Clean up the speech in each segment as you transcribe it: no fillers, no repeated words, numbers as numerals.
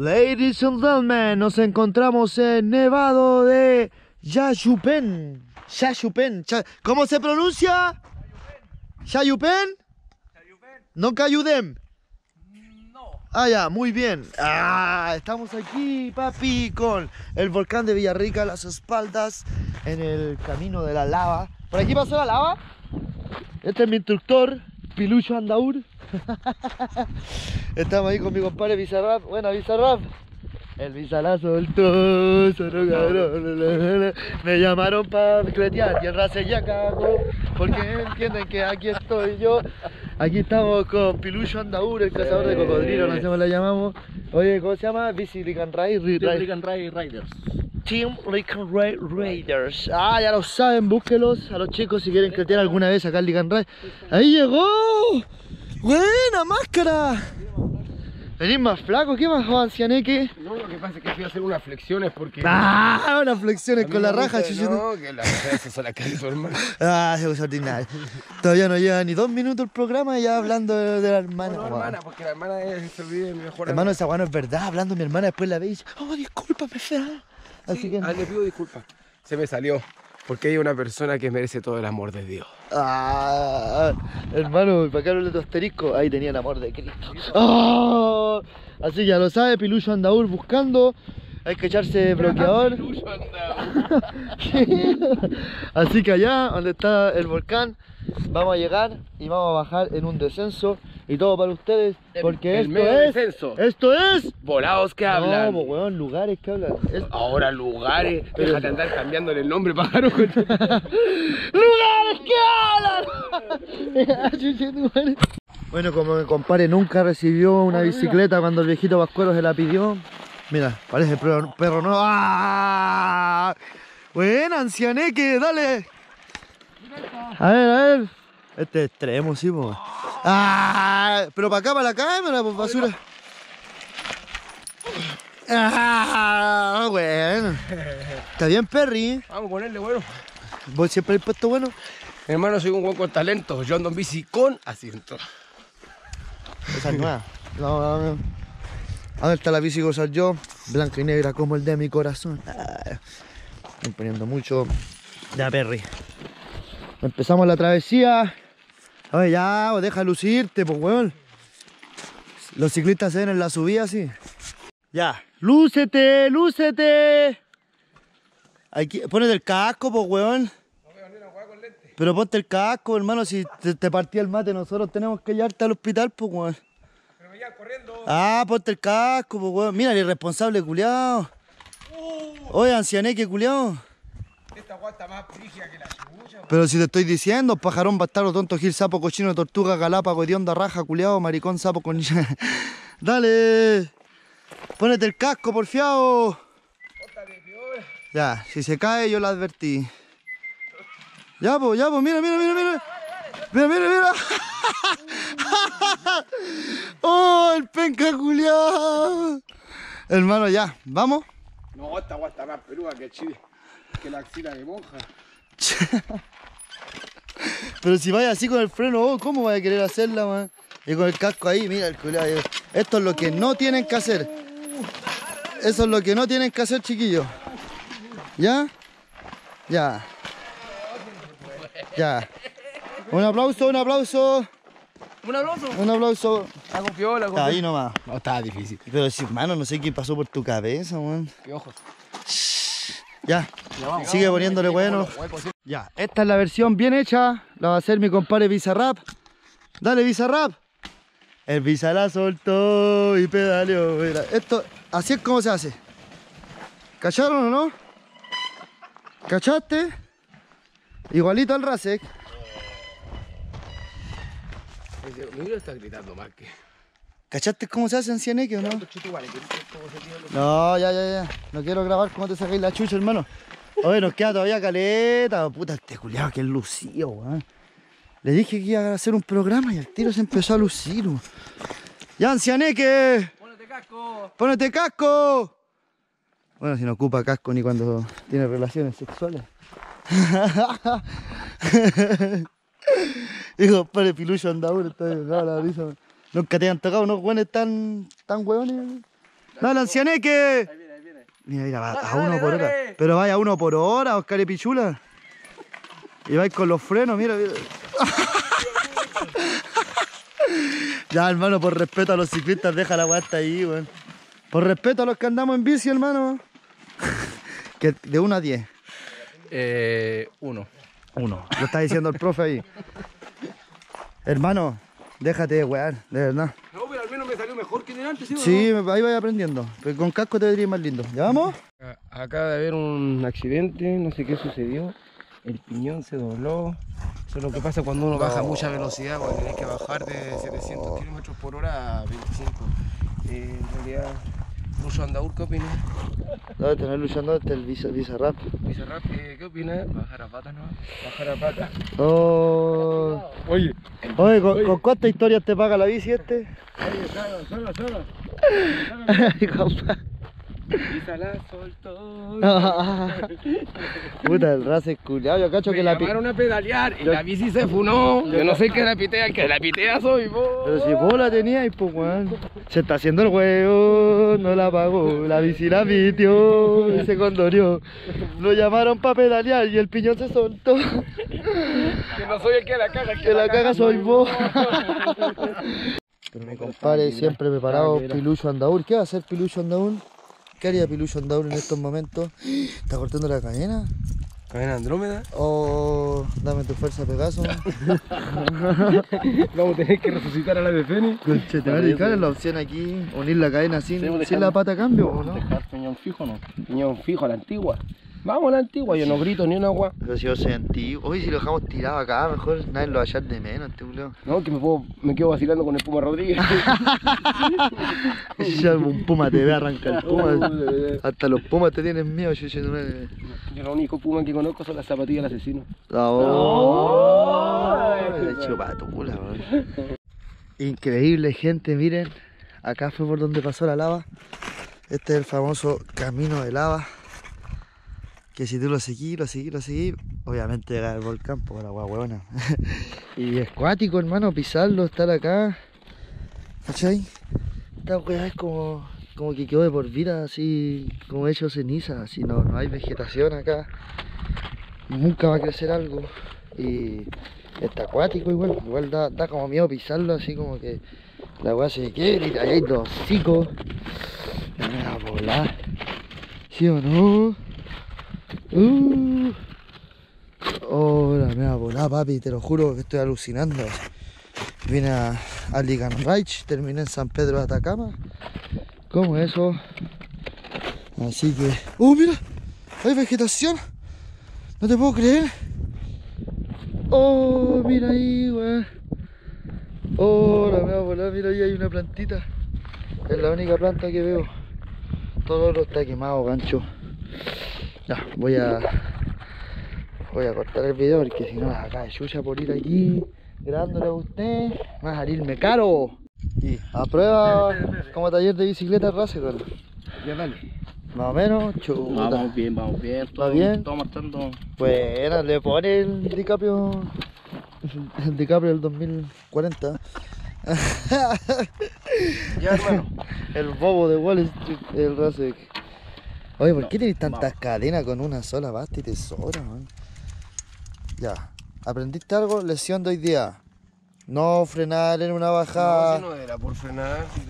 Ladies and gentlemen, nos encontramos en Nevado de Yashupen. ¿Cómo se pronuncia? ¿Sayupén? ¿No Cayudem? No. Ah, ya, muy bien. Ah, estamos aquí, papi, con el volcán de Villarrica a las espaldas, en el camino de la lava. ¿Por aquí pasó la lava? Este es mi instructor, Pilucho Andaur. Estamos ahí con mi compadre Bizarrap. Buena, Bizarrap. El bizarrazo, el toso, cabrón. Me llamaron para cretear y el Rasek ya cagó, porque entienden que aquí estoy yo. Aquí estamos con Pilucho Andaur, el cazador de cocodrilo, no sé cómo le llamamos. Oye, ¿cómo se llama? Bicy Rican Riders Team. Licanray Raiders. Ah, ya lo saben, búsquenlos a los chicos si quieren cretear alguna vez acá en Licanray. ¡Ahí llegó! ¡Buena máscara! ¿Venís más flaco? ¿Qué más ancianeque? No, lo que pasa es que fui a hacer unas flexiones porque... ¡Ah! Unas flexiones con la raja, chuchito. No, que las cosas son las calles, hermano. Ah, se usó ordinario. Todavía no lleva ni 2 minutos el programa ya hablando de la hermana. No, hermana, porque la hermana se olvida de mi mejor amigo. Hermano, esa guana es verdad, hablando de mi hermana, después la ve y dice, oh, discúlpame, Fran. Así que... le pido disculpas. Se me salió. Porque hay una persona que merece todo el amor de Dios. Ah, hermano, para acá hablarle tu asterisco, ahí tenía el amor de Cristo. Oh, así ya lo sabe, Pilucho Andaur buscando. Hay que echarse bloqueador. Pilucho Andaur. Así que allá, donde está el volcán, vamos a llegar y vamos a bajar en un descenso. Y todo para ustedes, porque esto es Volados que hablan. No, weón, lugares que hablan. Ahora lugares, déjate andar cambiándole el nombre, pájaro. ¡Lugares que hablan! Bueno, como mi compadre nunca recibió una bicicleta cuando el viejito Pascuero se la pidió. Mira, parece perro nuevo. ¡Ah! Bueno, ancianeque, dale. A ver. Este es extremo, sí, po. Ah, pero para acá, para la cámara, pues basura. Ah, bueno. Está bien, Perry. Vamos a ponerle bueno. ¿Vos siempre has puesto bueno? Mi hermano, soy un buen con talento. Yo ando en bici con asiento. Esa es nueva. No. ¿Dónde está la bici que usar yo? Blanca y negra como el de mi corazón. Ah, estoy poniendo mucho de a Perry. Empezamos la travesía. Oye, ya, deja lucirte, pues, weón. Los ciclistas se ven en la subida, sí. Ya, lúcete. Aquí, ponete el casco, pues, weón. Pero ponte el casco, hermano, si te partía el mate, nosotros tenemos que llevarte al hospital, pues, weón. Pero me llevan corriendo. Ah, ponte el casco, pues, weón. Mira, el irresponsable, culiao. Oye, ancianeque, culiao. Esta weá está más frigia que la... Pero si te estoy diciendo, pajarón, bastardo, tonto, gil, sapo, cochino, tortuga, galápago, hedionda, raja, culiao, maricón, sapo, con... Dale, ponete el casco, porfiao. Ya, si se cae yo la advertí. Ya, pues, mira. Mira. Oh, el penca culiao. Hermano, ya, ¿vamos? No, esta guata está más peluda que Chile, que la axila de monja. Pero si vaya así con el freno, oh, ¿cómo vaya a querer hacerla, man? Y con el casco ahí, mira el culiao. Esto es lo que no tienen que hacer. Eso es lo que no tienen que hacer, chiquillos. ¿Ya? Un aplauso. La confió. Ahí nomás. No, estaba difícil. Pero si, hermano, no sé qué pasó por tu cabeza, man. Qué ojos. Ya, sigue poniéndole bueno. Ya, esta es la versión bien hecha. La va a hacer mi compadre Bizarrap. Dale, Bizarrap. El Bizarrap soltó y pedaleó. Esto, así es como se hace. ¿Cacharon o no? ¿Cachaste? Igualito al Rasek. Mira, está gritando más que... ¿Cachaste cómo se hace, ancianeque, o no? No, ya. No quiero grabar cómo te sacáis la chucha, hermano. Oye, nos queda todavía caleta. Puta, este culiao que es lucido, weón. Le dije que iba a hacer un programa y al tiro se empezó a lucir, weón. ¡Ya, ancianeque! ¡Ponete casco! Bueno, si no ocupa casco ni cuando tiene relaciones sexuales. Digo, padre Pilucho Andaur, está dejado la brisa, man. Nunca te han tocado unos hueones tan hueones. Dale, anciané, que... Ahí viene. Mira, va a uno por hora. Pero vaya a uno por hora, Oscar y Pichula. Y vais con los frenos, mira. Ya, hermano, por respeto a los ciclistas, deja la guata ahí, weón. Por respeto a los que andamos en bici, hermano. Que de 1 a 10. 1. 1. Lo está diciendo el profe ahí. Hermano, déjate de wear, de verdad. No, pero al menos me salió mejor que delante, ¿sí? Sí, ahí vais aprendiendo. Pero con casco te vería más lindo. ¿Ya vamos? Acaba de haber un accidente, no sé qué sucedió. El piñón se dobló. Eso es lo que pasa cuando uno baja a mucha velocidad, cuando tenés que bajar de 700 km por hora a 25. En realidad, Pilucho Andaur, ¿qué opinas? No, tener Pilucho Andaur, el Bizarrap. Bizarrap, ¿qué opinas? Bajar a patas, ¿no? Bajar a patas. Oh. Oye, ¿con cuántas historias te paga la bici este? Oye, solo. Pisa la soltó. Puta, el Rasek culiao, yo cacho que la pitea. Me llamaron a pedalear y la bici se funó. Yo no sé qué la pitea, el que la pitea soy vos. Pero si vos la tenías, pues weón. Se está haciendo el huevo, no la pagó. La bici la pitió y se condorió. Lo llamaron para pedalear y el piñón se soltó. Que no soy el que la caga. Que la caga soy vos. Pero mi compadre siempre preparado, Pilucho Andaur. ¿Qué va a hacer Pilucho Andaur? ¿Qué haría Pilucho Andaur en estos momentos? ¿Está cortando la cadena? ¿Cadena Andrómeda? Oh, dame tu fuerza, Pegaso. Vamos a tener que resucitar a la de Fénix. Conche, te va a dedicar en la opción aquí, unir la cadena sin la pata a cambio, ¿o no? Dejar piñón fijo, ¿no? Piñón fijo, a la antigua. Vamos a la antigua, yo no grito ni una agua. Pero si yo soy antiguo. Oye, si lo dejamos tirado acá, mejor nadie lo va a hallar de menos, este culo. No, que me quedo vacilando con el Puma Rodríguez. Ya un Puma te ve arrancar el Puma. Hasta los Pumas te tienen miedo, yo lo único Puma que conozco son las zapatillas del asesino. ¡Oh! He hecho pato, culo. Increíble, gente, miren. Acá fue por donde pasó la lava. Este es el famoso camino de lava. Que si tú lo seguís, obviamente llega el volcán por la huevona. Y es cuático, hermano, pisarlo, estar acá. ¿Cachai? Esta hueá es como que quedó de por vida, así como hecho ceniza, así no hay vegetación acá. Nunca va a crecer algo. Y está acuático igual da como miedo pisarlo, así como que la hueá se quiere y hay dos chicos. No me va a volar. ¿Sí o no? Hola, me va a volar, papi, te lo juro que estoy alucinando. Vine a Licanray, terminé en San Pedro de Atacama. ¿Cómo eso? Así que... mira! ¡Hay vegetación! ¡No te puedo creer! ¡Oh, mira ahí, weón! ¡Hola, me va a volar! Mira, ahí hay una plantita. Es la única planta que veo. Todo lo está quemado, gancho. Ya, voy a cortar el video porque si no las acá de chucha por ir aquí grabándole a usted. Va a salirme caro. Y aprueba como taller de bicicleta Rasek. Ya dale. Más o menos, chuta. Vamos bien. ¿Todo bien? Todo marchando. Bueno, le pone el DiCaprio. El DiCaprio del 2040. Ya, hermano. El bobo de Wall Street, el Rasek. Oye, ¿por qué tenés tantas cadenas con una sola? Basta y tesora, man. Ya. ¿Aprendiste algo? Lesión de hoy día. No frenar en una bajada. No, si no era por frenar. Si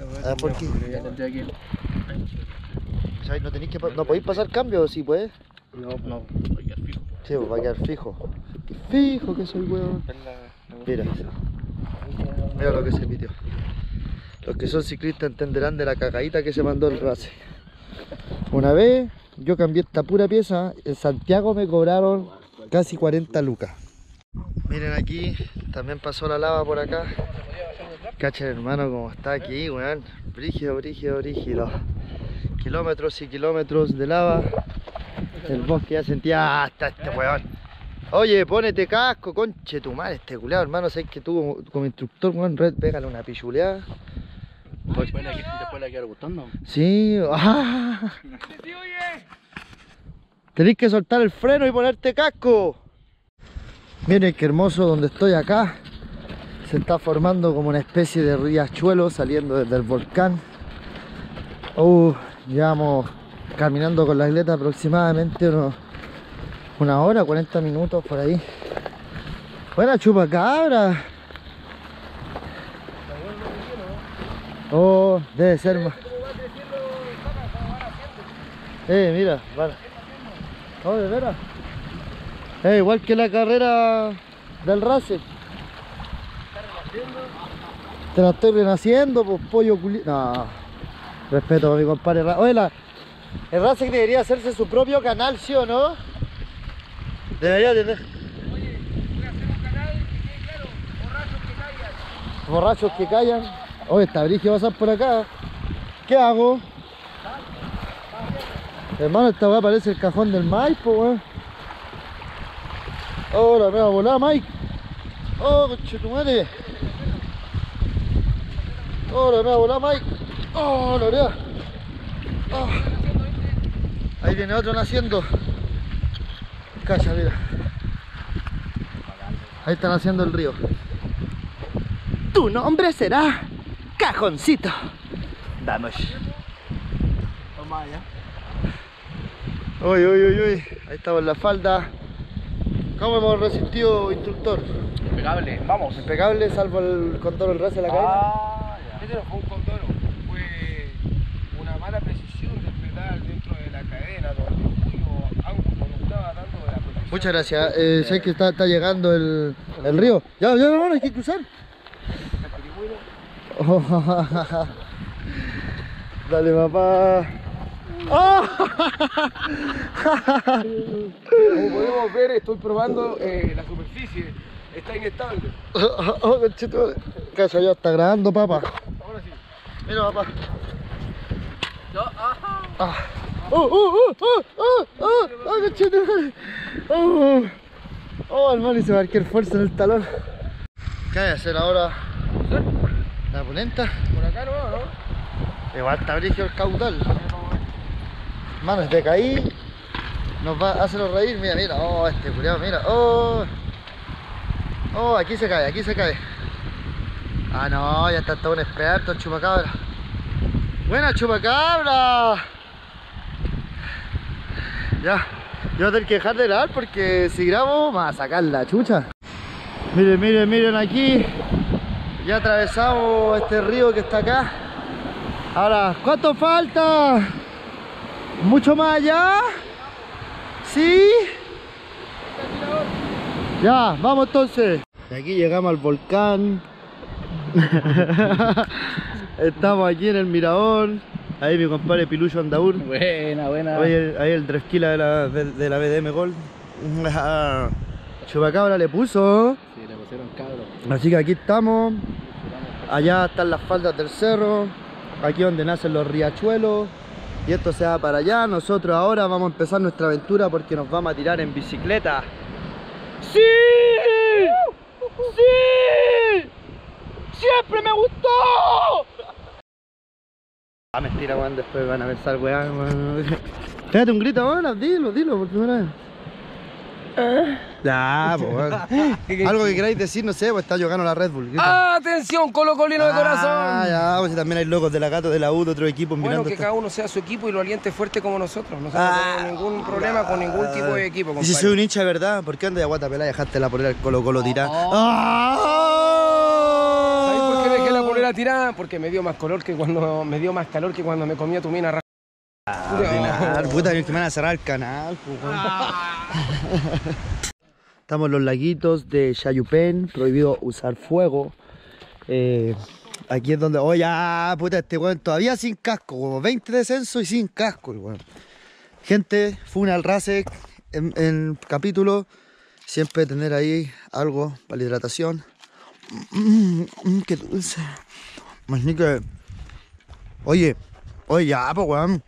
¿por qué? O sea, ¿no podéis pasar cambio? ¿Sí puedes? No, va a quedar fijo. Sí, va a quedar fijo. ¡Qué fijo que soy, huevón! Mira lo que se pitió. Los que son ciclistas entenderán de la cagadita que se mandó el Rasek. Una vez yo cambié esta pura pieza, en Santiago me cobraron casi 40 lucas. Miren aquí, también pasó la lava por acá. Cachen, hermano, como está aquí, weón. Brígido. Kilómetros y kilómetros de lava. El bosque ya sentía hasta este weón. Oye, ponete casco, conche tu madre, este culiao, hermano. Sé que tú como instructor, weón, red, pégale una pichuleada. Después la quedar gustando. Sí, tenés que soltar el freno y ponerte casco. Miren qué hermoso donde estoy acá. Se está formando como una especie de riachuelo saliendo desde el volcán. Llevamos caminando con la atleta aproximadamente una hora, 40 minutos por ahí. Buena chupacabra. Oh, debe ser más. Mira, vale. Oh, de veras. Igual que la carrera del Rasek. Te la estoy renaciendo, pues, pollo culi... No, respeto a mi compadre. Oye, el Rasek debería hacerse su propio canal, ¿sí o no? Debería tener... Oye, voy a hacer un canal que quede claro, borrachos que callan. Borrachos que callan. Oye, está brígido pasar por acá. ¿Qué hago? Hermano, esta weá parece el Cajón del Maipo, weón. Oh, la nueva volada, Mike. Oh, conchetumare. Oh, la nueva volada, Mike. Oh, la oreja. Oh. Ahí viene otro naciendo. Calla, mira. Ahí está naciendo el río. Tu nombre será Cajoncito. Danos. Toma allá. Uy, uy, uy, uy, ahí estamos en la falda. ¿Cómo hemos resistido, instructor? Impecable, vamos. Impecable, salvo el condoro, el ras de la cadena. Este no fue un condoro, fue una mala precisión del pedal dentro de la cadena, donde el puño ángulo no estaba dando la protección. Muchas gracias, sé que está llegando el río. Ya, ya, hermano, hay que cruzar. Dale, papá. ¡Oh! Como podemos ver, estoy probando la superficie. Está inestable. Oh, conchetumare. Cacho, ya está grabando, papá. Ahora sí. Mira, papá. No, ah. Oh, conchetumare. Oh, hermano, y se marqué el fuerza en el talón. ¿Qué hay que hacer ahora? La polenta. Por acá no va, ¿no? Igual está brígido el caudal. Mano, desde que ahí nos va a hacerlo reír. Mira, mira, oh, este culiao, mira, oh. Oh, aquí se cae, aquí se cae. Ah, no, ya está todo un experto el chupacabra. Buena chupacabra. Ya, yo voy a tener que dejar de grabar porque si grabo me va a sacar la chucha. Miren, miren, miren aquí. Ya atravesamos este río que está acá. Ahora, ¿cuánto falta? Mucho más allá, sí, ya, vamos entonces. Y aquí llegamos al volcán. Estamos aquí en el mirador. Ahí mi compadre Pilucho Andaur. Buena, buena. Ahí el Tres Killa de la BDM Gold. Chupacabra le puso. Sí, le pusieron cabra. Así que aquí estamos. Allá están las faldas del cerro. Aquí donde nacen los riachuelos. Y esto se va para allá. Nosotros ahora vamos a empezar nuestra aventura porque nos vamos a tirar en bicicleta. ¡Sí! ¡Sí! ¡Siempre me gustó! Ah, mentira, weón, después van a pensar, weón. Pégate un grito ahora, dilo por primera vez. Ya, pues. Algo que queráis decir, no sé, pues está jugando la Red Bull. Grita. ¡Atención, Colo Colino de corazón! Ya, pues también hay locos de la Gato, de la U, de otro equipo. Bueno, mirando que cada uno sea su equipo y lo aliente fuerte como nosotros. Nosotros no tenemos ningún problema con ningún tipo de equipo, compadre. Y si soy un hincha, ¿verdad? ¿Por qué andas de aguatapelá y dejaste la polera al Colo Colo tirada? ¿Sabes por qué dejé la polera tirada? Porque me dio más calor que cuando me comía tu mina rara. Puta, que me van a cerrar el canal. Estamos en los laguitos de Sayupén, prohibido usar fuego. Aquí es donde... ¡Oh, ya! Puta, este weón todavía sin casco, como 20 descensos y sin casco, el weón. Gente, funa al Rasek en el capítulo. Siempre tener ahí algo para la hidratación. ¡Qué dulce! Más ni que... Oye, ya, pues, weón.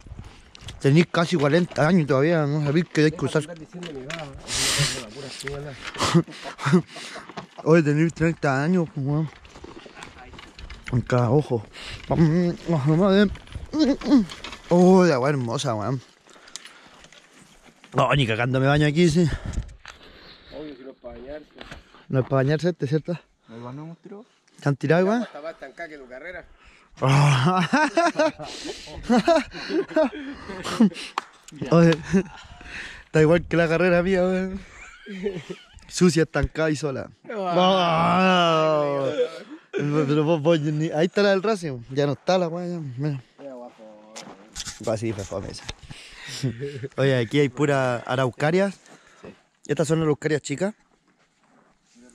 Tenís casi 40 años todavía, no sabéis que hay que usar. Hoy tenéis 30 años, weón. En cada ojo. Oh, la agua hermosa, weón. No, ni cagando me baño aquí, sí. Obvio que no es para bañarse. No es para bañarse, ¿cierto? ¿No es para bañarse? ¿Te han tirado, weón? Está igual que la carrera mía, weón. Sucia, estancada y sola. Pero vos, ahí está la del Racing. Ya no está la weón. Así fue fome esa. Oye, aquí hay puras araucarias. ¿Estas son araucarias chicas?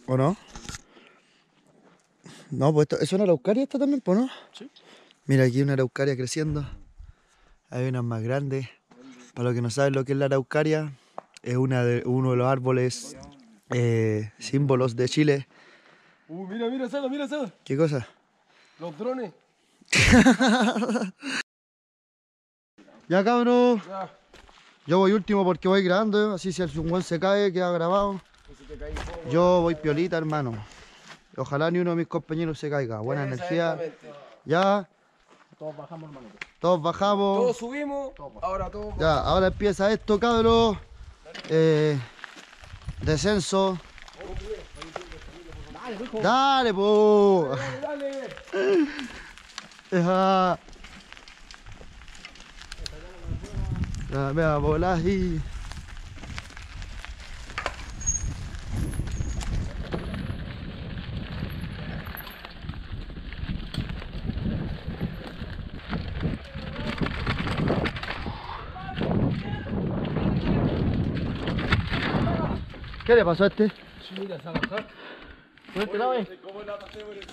¿O no? No, pues esto, ¿es una araucaria esta también, pues no? Sí. Mira, aquí una araucaria creciendo. Hay unas más grandes. Para los que no saben lo que es la araucaria, es uno de los árboles símbolos de Chile. Mira, mira, Sala, mira, Sala. ¿Qué cosa? Los drones. Ya, cabrón. Ya. Yo voy último porque voy grabando, así si el zungón se cae, queda grabado. Si te cae, yo voy piolita, hermano. Ojalá ni uno de mis compañeros se caiga. Buena energía. Ya. Todos bajamos, hermanito. Todos bajamos. Todos subimos. Todos bajamos. Ahora todos bajamos. Ya, ahora empieza esto, cabros. Descenso. Dale, po. Dale, dale. Me va a volar ahí. ¿Qué le pasó a este? ¿Cómo la pasé por encima?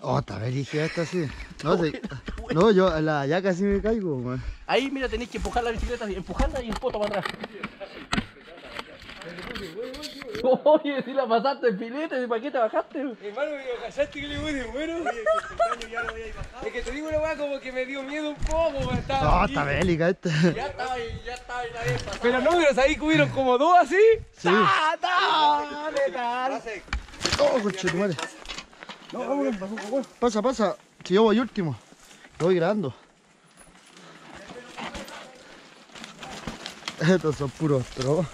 Otra vez dije esta sí. No, sé, no, yo en la ya casi me caigo, man. Ahí mira, tenéis que empujar la bicicleta, empujarla y el poto para atrás. Oye, si la pasaste en filete, ¿para qué te bajaste? Hermano, me callaste que le voy de bueno. Es que te digo una weá como que me dio miedo un poco, man. No, está bélica esta. Ya estaba en la vez. Pero no, pero ahí hubieron como dos así. Sí. ¡Oh, conchetumare! No, vámonos, pasa, pasa. Si yo voy último, lo voy grabando. Estos son puros trozos.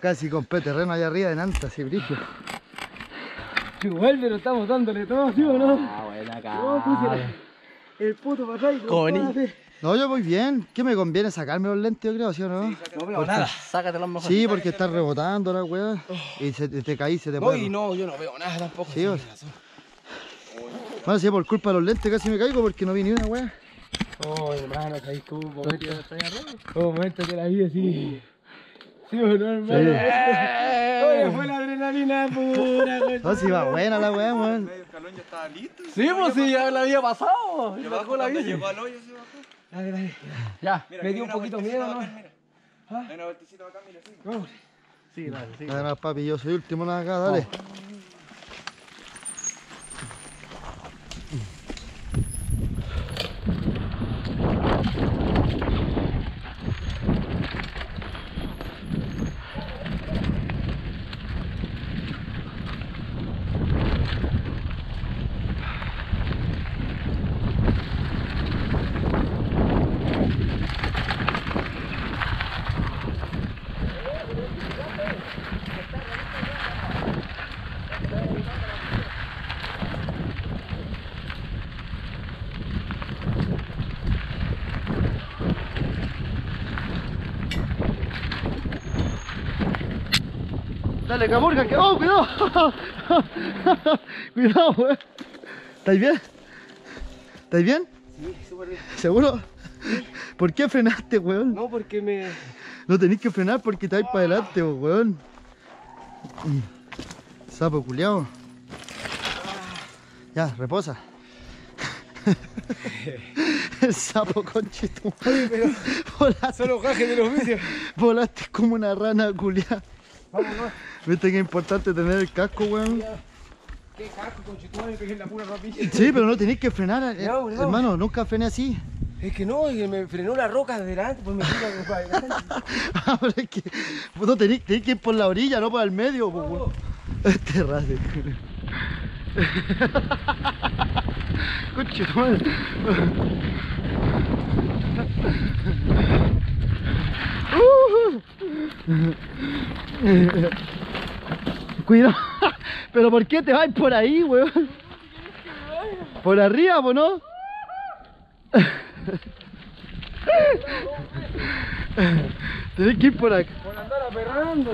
Casi compré terreno allá arriba de Nantas y Brigio. Igual, pero estamos dándole todo, ¿sí o no? Ah, buena cara. No, el puto para atrás. No, yo voy bien. ¿Qué me conviene? ¿Sacarme los lentes, yo creo, sí o no? Sí, no, pero nada. Sácatelos mejor. Sí, porque está rebotando la weá. Y te caí, se te pone. Uy, no, yo no veo nada tampoco. Sí, o sea. Bueno, sí, por culpa de los lentes casi me caigo porque no vi ni una weá. Oh, hermano, caí tú. Momento que la vida sí. Sí, no, hermano. Sí. Oye, fue la adrenalina pura. No, si va buena la weá, weón. El calón ya estaba listo. Sí, pues si ya la había pasado. Yo bajó la vida. Llegó al hoyo, se bajó. Dale, dale. Ya, mira, me dio un poquito miedo, ¿no? Hay una vueltecita acá, mira. Vamos. Sí, dale, sí. Además, papi, yo soy último en acá, dale. Dale, Camurga, que... ¡Oh, cuidado! Cuidado, weón. ¿Estáis bien? ¿Estáis bien? Sí, súper bien. ¿Seguro? Sí. ¿Por qué frenaste, weón? No, porque me... No tenés que frenar porque te vais para adelante, weón. Sapo culiao. Ya, reposa. el sapo, conchito. Pero volaste, son los gajes de los vicios. Volaste como una rana culiada. Vámonos. Viste que es importante tener el casco, weón. Qué casco, conchito, me pegué en la pura rapilla. Sí, pero no tenés que frenar, no, no, hermano, nunca frené así. Es que no, y me frenó la roca de delante, pues me frenó para adelante. Ah, pero es que vos no tenés que ir por la orilla, no por el medio, pues, weón. Este Rasek. Conchito, madre. Cuidado. Pero ¿por qué te vas por ahí, weón? Por arriba, ¿po no? Tenés que ir por acá. Por andar aperrando.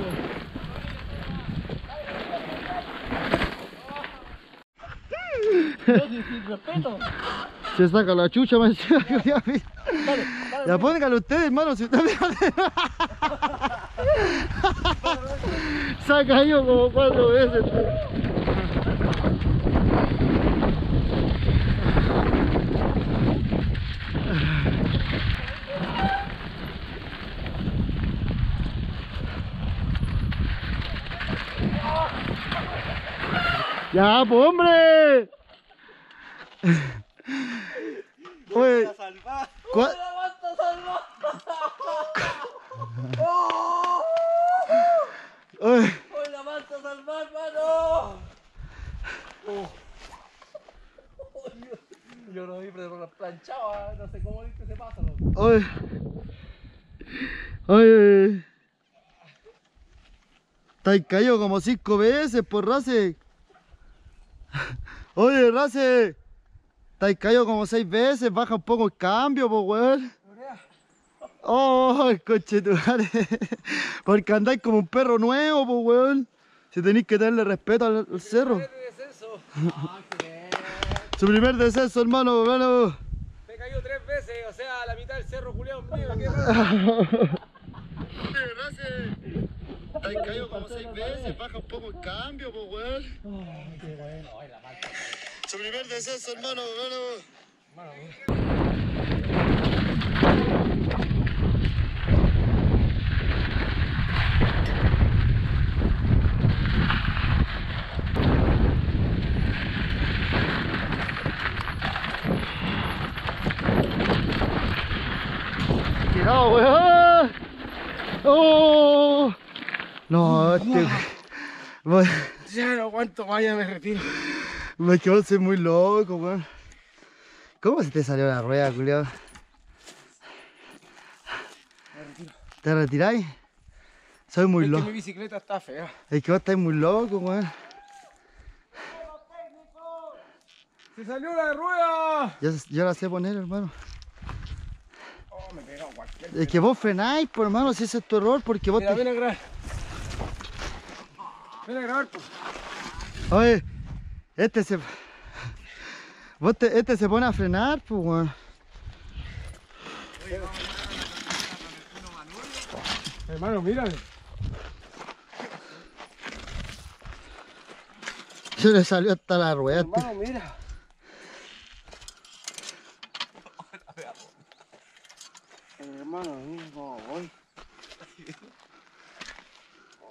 Sin respeto. Se saca la chucha, man. Ya póngalo ustedes, hermano. Si ustedes se ha caído como 4 veces. Ya, pues, hombre. Oye, la vas a salvar, mano. Yo no vi, pero la planchaba. No sé cómo viste ese paso, loco. Oye, oye, te cayó como 5 veces por Rasek. Oye, Rasek, te has caído como 6 veces, baja un poco el cambio, pues, weón. Oh, conchetumare. Porque andáis como un perro nuevo, pues, weón. Si tenéis que tenerle respeto al cerro. Su primer descenso. Su primer descenso, hermano, hermano. Te cayó 3 veces, o sea, la mitad del cerro, culiao, mío. ¿Qué Rasek? Te has caído como 6 veces, baja un poco el cambio, pues, weón. Ay, qué bueno, ay, la marca. Su primer descenso, hermano, Cuidado, weón. Oh. No, este. Bueno. Ya no aguanto más, ya me retiro. Me quedo ser muy loco, weón. ¿Cómo se te salió la rueda, culiao? Me retiro. ¿Te retiráis? Soy muy loco. Es que mi bicicleta está fea. Es que vos estás muy loco, weón. ¡Se salió la rueda! Yo la sé poner, hermano. Oh, me pegó cualquier cosa. Es que vos frenáis, pues, hermano, si ese es tu error, porque vos. Mira, te... Ven a grabar. Ven a grabar, pues. Oye. Este se pone a frenar, pues, weón. Hermano, mírale. Se le salió hasta la rueda. Hermano, mira. Hermano, mira cómo voy.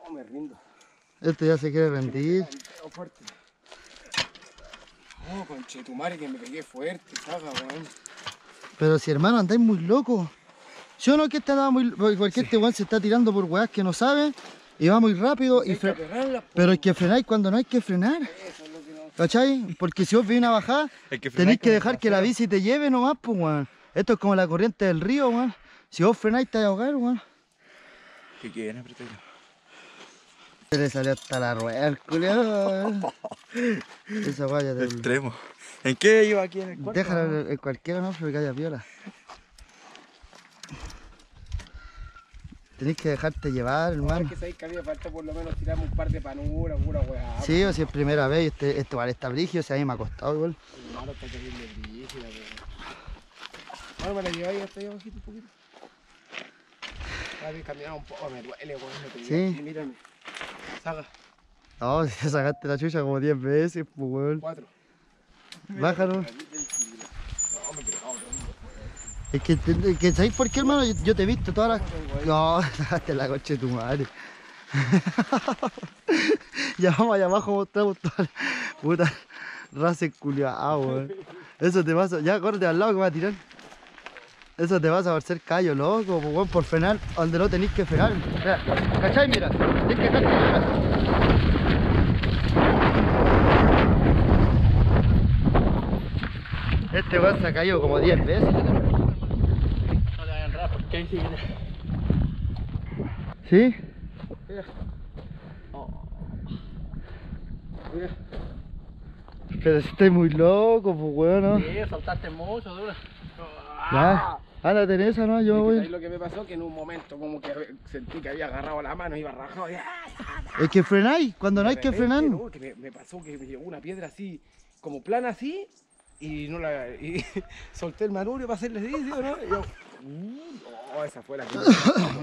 Oh, me rindo. Este ya se quiere rendir. No, conchetumare, que me pegué fuerte, saca, weón. Pero si, hermano, andáis muy loco. Yo no, que este andaba muy loco, porque sí. Este weón se está tirando por weás que no sabe y va muy rápido. Y pero es que frenáis cuando no hay que frenar. Eso es lo que no... ¿Cachai? Porque si vos venís a bajar, tenéis que dejar que la bici te lleve nomás, pues, weón. Esto es como la corriente del río, weón. Si vos frenáis, te vas a ahogar, weón. ¿Qué quieres, preteo? Se le salió hasta la rueda al culiao. Esa guaya de extremo. ¿En qué iba aquí en el cuarto? Déjala en cualquiera, no, porque haya piola. Tenés que dejarte llevar, hermano. Es que sabéis que había falta por lo menos tirarme un par de panuras, pura weá. Sí, o si es primera vez, este vale está brígido, o sea, a mí me ha costado igual. Hermano, está terrible brígida, pero... Bueno, me la lleváis hasta ahí abajito un poquito. Habéis caminado un poco, me duele, weón. Sí. Mírame. Saca. No, si te sacaste la chucha como 10 veces, pues, weón. 4. Bájalo. No, me he pegado, Es que, ¿sabéis por qué, hermano? Yo te he visto todas las... No, hasta la coche de tu madre. Ya vamos allá abajo, mostramos todas las... Puta, Rasek culiao, weón. Eso te pasa... Ya, corte al lado que me va a tirar. Eso te pasa por ser callo, loco, weón, por frenar donde no tenéis que frenar. Mira, ¿cachai? Mira, tenéis que frenar. Este weón se ha caído como 10 veces. No le hagan rap porque ahí sí viene. ¿Sí? Mira. Oh. Mira. Pero si estáis muy loco, pues weón, ¿no? Sí, saltaste mucho, dura. Ya, ándate en esa, ¿no? Yo me voy. ¿Sabes lo que me pasó? Que en un momento como que sentí que había agarrado la mano, iba rajado. Es que frenáis, cuando no hay que frenar. No, que me pasó que me llegó una piedra así, como plana así. Y no la... Y solté el manubrio para hacerles dice, ¿o no? Y yo... Oh, esa fue la que...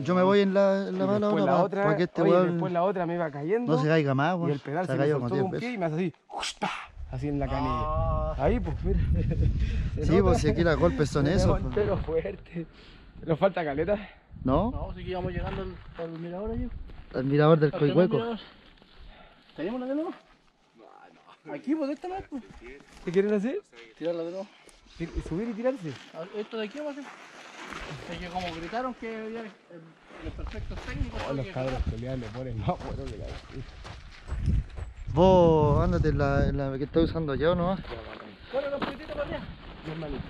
Yo me voy en la mala ahora, la otra, porque este oye, weón... Después la otra me iba cayendo... No se caiga más, weón. Y el pedal se me soltó con un pie y me hace así... Así en la canilla. Ah. Ahí, pues, mira. Sí, pues si aquí los golpes son esos. Pero fuerte. ¿Nos falta caleta? No. No, sí que íbamos llegando al mirador allí. Al mirador del Coihueco. ¿Tenemos la de nuevo? Aquí, pues, esta más, pues. ¿Qué quieren hacer? Tirarla de nuevo. Subir y tirarse. Esto de aquí va a ser. Es que como gritaron que los perfectos técnicos. Oh, los cabros pelean, le ponen más bueno que la vez. Vos, ándate en la que estoy usando yo, ¿no? Bueno, los poquititos para allá. Normalito.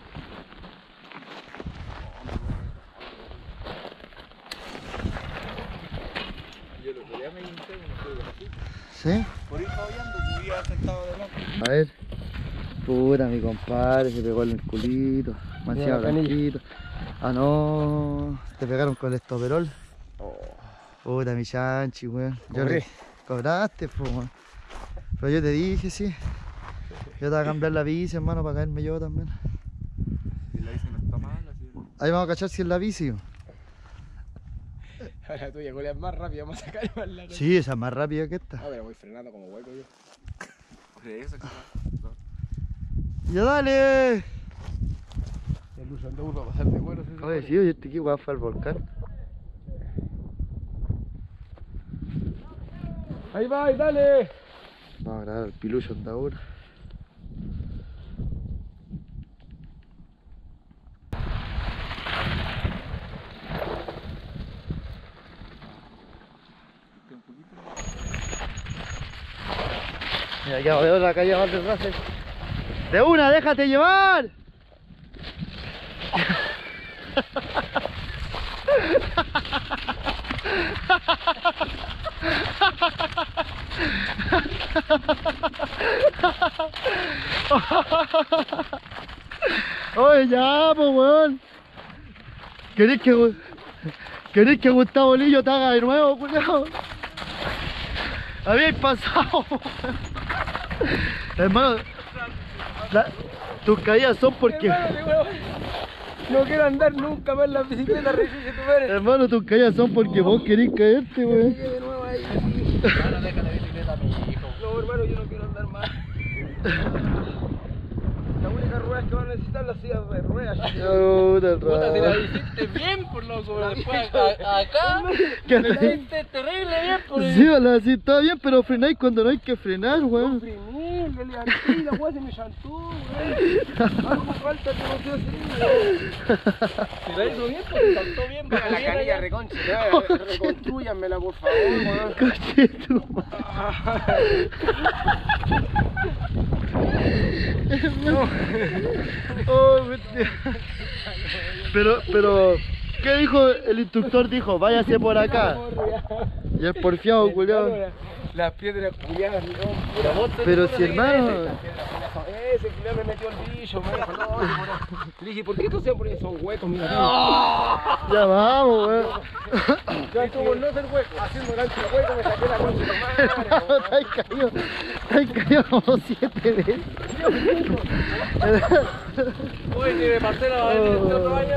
Yo lo que ya me intenté, no estoy de aquí. ¿Sí? Por ir fallando, podía haber estado delante. A ver. Puta, mi compadre, se pegó en el culito. Manciado blanquito. Ah, no. Te pegaron con el estoperol. Oh. Puta, mi chanchi, weón. Yo le cobraste, pues, weón. Pero yo te dije, sí. Yo te voy a cambiar la bici, hermano, para caerme yo también. Si la bici no está mal, así. Ahí vamos a cachar si es la bici. La tuya, ¿cuál es más rápida? Vamos a sacar más larga. Sí, esa es más rápida que esta. No, pero voy frenando como hueco yo. Eso que no. ¡Ya dale! El Lucho Andaur va a pasar de cuero. Oye, sí, yo este aquí voy a hacer el volcán. Ahí va, ahí dale. Vamos a grabar el Pilucho Andaur. Mira, ya veo la calle más detrás. ¡De una, déjate llevar! Oye, ya, pues, weón. ¿Queréis que Gustavo Lillo te haga de nuevo, culiao? Habíais pasado, weón. Hermano, tus caídas son porque... No quiero andar nunca más en la bicicleta, rechuche tu madre. Hermano, tus caídas son porque vos querés caerte, weón. De nuevo ahí. Hermano, deja la bicicleta a mi hijo. No, hermano, yo no quiero andar más. La única rueda que van a necesitar las sillas de ruedas. Puta, te la hiciste bien, por loco. Después acá, te la hiciste terrible bien, por el... Sí, la hiciste todo bien, pero frenáis cuando no hay que frenar, weón. No frené, le levanté y la weá se me chantó, weón. Algo falta que no quiero frenar. Te la hizo bien, porque saltó bien. Para la canilla reconcha, reconstruyanmela, por favor, weón. Coche tu no. Oh, pero ¿qué dijo el instructor? Dijo, váyase por acá. Y el porfiado culiado. Las piedras culiadas, no. Pero si hermano. Ese culiado me metió el brillo, le dije, ¿por qué estos sean por esos huecos, mira? Ya vamos, weón. Yo estuve no ser hueco, haciendo el ancho hueco, me saqué la concha. Te has caído como 7 veces. Uy, ni de Marcela va a venir este otro año.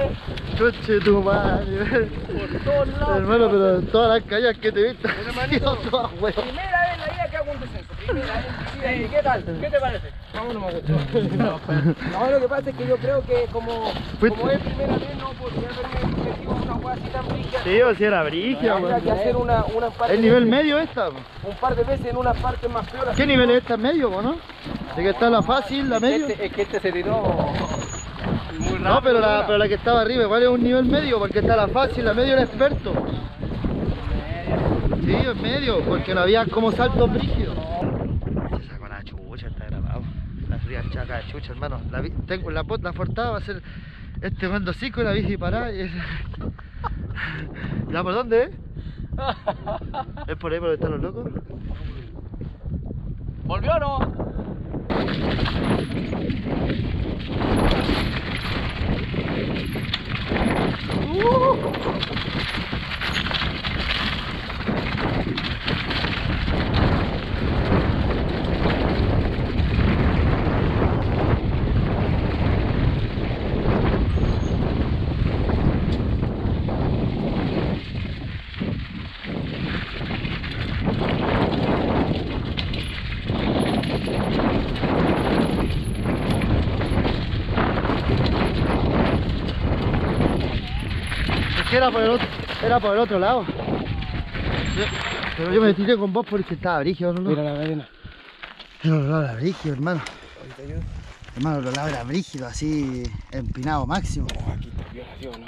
Coche tu madre. Por todos lados. Hermano, pero todas las calles que te viste. Primera vez en la vida que hago un descenso. Primera vez en la vida. ¿Qué tal? ¿Qué te parece? No, no me gustó. No, lo que pasa es que yo creo que como es primera vez, no podría haberme metido una hueá así tan brígida. Sí, o si era brígida, güey. Habría que hacer una parte... ¿El nivel medio esta? Un par de veces en una parte más peor. ¿Qué nivel es esta medio, güey, no? ¿De que está la fácil, la medio? Es que este se tiró... No, pero la que estaba arriba igual es un nivel medio, porque está la fácil, la medio era experto. Sí, en medio, porque no había como salto brígido. Se sacó la chucha, está grabado. La fría chaca de chucha, hermano. La portada va a ser este mando 5 y la bici parada. Y es... ¿Ya por dónde, ¿Es por ahí por donde están los locos? ¿Volvió o no? Era por el otro lado. Pero yo me tiré con vos porque estaba brígido, ¿no? Mira la arena. El olor era brígido, hermano. Hermano, el olor era brígido, así empinado máximo. Oh, aquí está violación,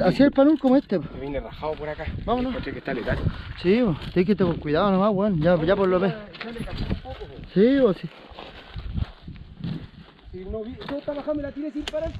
¿no? Así el panul como este. Me viene rajado por acá. Vámonos. Que está letal. Sí, vos. Tienes que estar con cuidado nomás, weón. Ya por lo menos. Sí, vos, sí. Si no vi, yo estaba bajando y la tiré sin parar.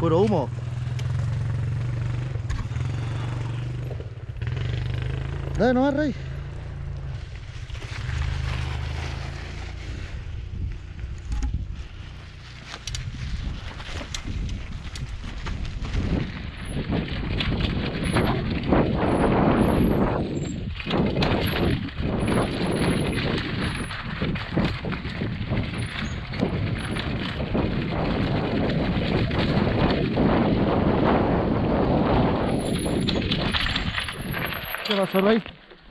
Puro humo. Dale nomás, Rey.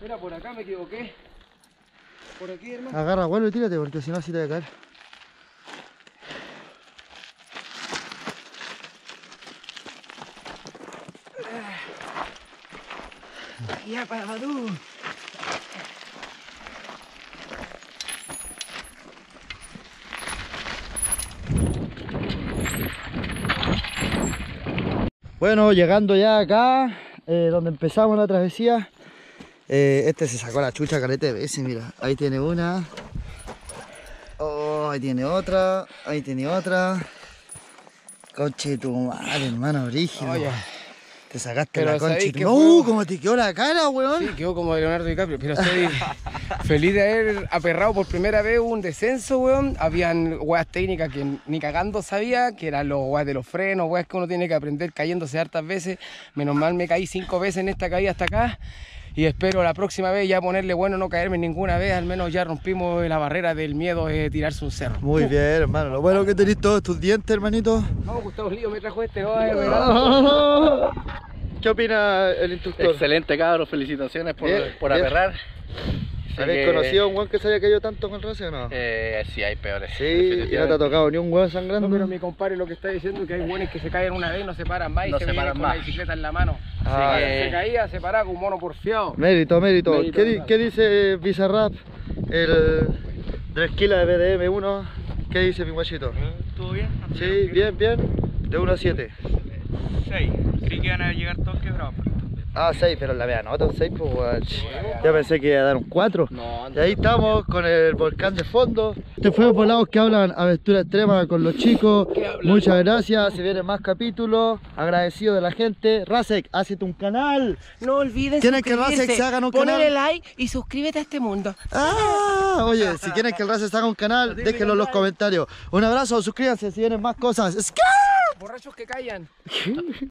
Mira, por acá me equivoqué. Por aquí, hermano. Agarra, vuelve y tírate, porque si no así te va a caer. Ya para tú. Bueno, llegando ya acá, donde empezamos la travesía. Este se sacó la chucha caleta de veces, mira, ahí tiene una, oh, ahí tiene otra, coche tu madre, hermano, brígido. Oye, te sacaste la concha, no, como te quedó la cara, weón. Sí, quedó como de Leonardo DiCaprio, pero soy feliz de haber aperrado por primera vez un descenso, weón. Habían weas técnicas que ni cagando sabía, que eran los weas de los frenos, weas que uno tiene que aprender cayéndose hartas veces. Menos mal me caí 5 veces en esta caída hasta acá. Y espero la próxima vez ya ponerle bueno, no caerme ninguna vez, al menos ya rompimos la barrera del miedo de tirarse un cerro. Muy bien, hermano. Lo bueno que tenés todos tus dientes, hermanito. No, Gustavo Lillo me trajo este. ¿Qué opina el instructor? Excelente, cabros. Felicitaciones por aperrar. ¿Habéis conocido a un weón que se haya caído tanto con Rasek o no? Sí, hay peores. Sí, y no te ha tocado ni un weón sangrando. No, pero mi compadre lo que está diciendo es que hay weones que se caen una vez y no se paran más y se vienen con la bicicleta en la mano. Así que se caía, se paraba con un mono porfiado. Mérito, mérito. ¿Qué dice Bizarrap? el Tres Killa de BDM1. ¿Qué dice mi guachito? ¿Estuvo bien? Sí, bien, bien. De 1 a 7. 6. Sí que van a llegar todos quebrados. Ah, 6, pero la mea nota, 6, pues guach. Ya pensé que iba a dar un 4. No, y ahí estamos con el volcán de fondo. Este fue Volados que hablan, aventura extrema con los chicos. Muchas gracias, se vienen más capítulos. Agradecido de la gente. Rasek, hazte un canal. No olvides suscribirse. ¿Quieren que el Rasek se haga un canal? Ponle like y suscríbete a este mundo. Ah, oye, si quieren que el Rasek se haga un canal, déjenlo en los comentarios. Un abrazo, suscríbanse si vienen más cosas. ¡Skrr! Borrachos que callan.